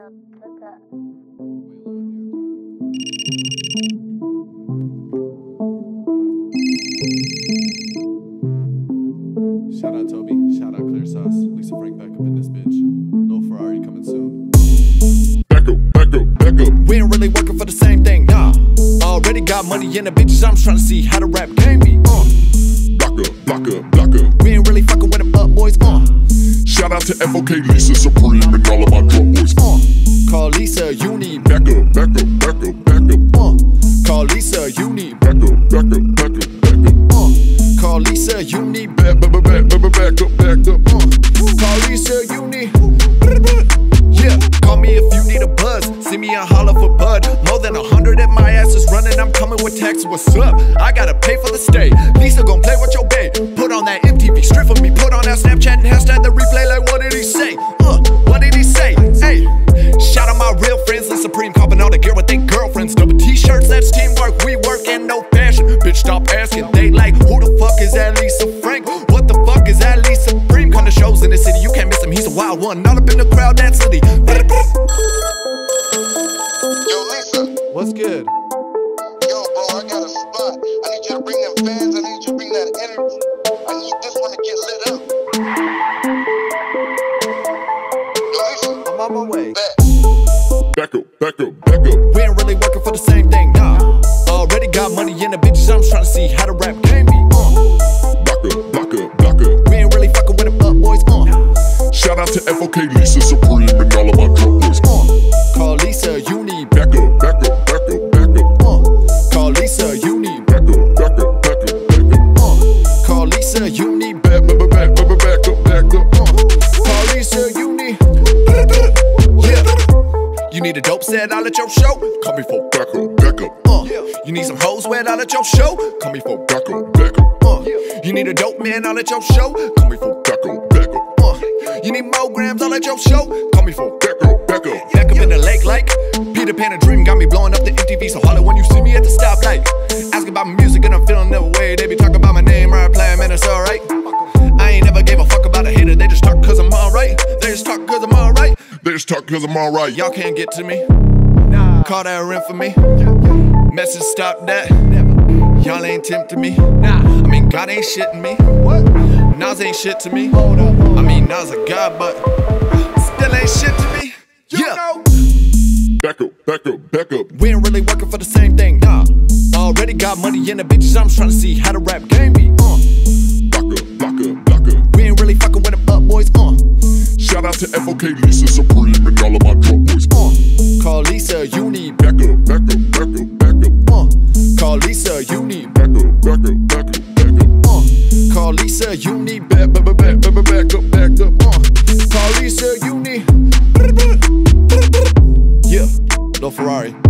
Shout out Toby, shout out Clear Sauce, Lisa Frank back up in this bitch. No Ferrari coming soon. Back up, back up, back up. We ain't really working for the same thing, nah. Already got money in the bitches, I'm trying to see how to rap game me. Back up, back up, back up. We ain't really fucking with them up boys, Shout out to FOK, Lisa Supreme, and all of my drug boys, Call Lisa, you need back up, back up, back up, back up, Call Lisa, you need back up, back up, back up, back up, Call Lisa, you need back up. Call Lisa, you need. Yeah, call me if you need a buzz. See me on holler for bud. More than 100 at my ass is running. I'm coming with tax. What's up? I gotta pay for the stay. Lisa gon' play with your bae. Put on that MTV strip for me. Put on that Snapchat and hashtag the replay. Like what did he say? What did he say? Hey, shout out my real friends. Lisa Supreme copping all the gear with their girlfriends. Double T-shirts. That's teamwork. We work and no fashion. Bitch, stop asking. They like who the fuck is that Lisa Frank? What the fuck is that Lisa Supreme? Come to shows in the city, you can't miss him. He's a wild one, all up in the crowd that city. Yo, Lisa. What's good? Yo, bro, I got a spot. I need you to bring them fans. I need you to bring that energy. I need this one to get lit up. Yo, Lisa. I'm on my way. Back up, back up, back up. We ain't really working for the same thing, nah. Already got money in the bitches, I'm trying to see how to rap game me. Back up, back up, back up. We ain't really fucking with them up boys, Shout out to FOK, Lisa Supreme, and all of my drug boys, Call Lisa, you need back up, back up, back up, back up, Call Lisa, you need back up, back up, back up, back up, Call Lisa, you need back, back, back, back, back up, back up, Call Lisa, you need. You need a dope set, I'll let your show. Call me for back up, back up. You need some hoes wet, I'll let your show. Call me for back up, back up. You need a dope man, I'll let your show. Call me for back up, back up. You need more grams, I'll let your show. Call me for back up, back up. Back up in the lake like Peter Pan, a dream got me blowing up the MTV. So holler when you see me at the stoplight. Ask about music and I'm feeling that way. They be talking about my name, right? Playing, man, it's alright. I ain't never gave a fuck about a hater. They just talk cause I'm alright. They just talk cause I'm alright. They just talk cause I'm alright. Y'all can't get to me. Nah. Call that rent for me. Message stop that. Y'all ain't tempting me. Nah. I mean, God ain't shitting me. What? Nas ain't shit to me. Hold up. I mean, Nas a god, but still ain't shit to me. You know. Back up, back up, back up. We ain't really working for the same thing, nah. Already got money in the bitches, I'm trying to see how to rap game me. Back up, back up, back up. We ain't really fucking with them up boys, Shout out to FOK, Lisa Supreme, and all of my drug boys, Call Lisa, you need back up, back up, back up, back up, Call Lisa, you need back up, back up, back up, back up, Call Lisa, you need back, back, back, back, back, back up, back up, Call Lisa, you need. Yeah, no Ferrari.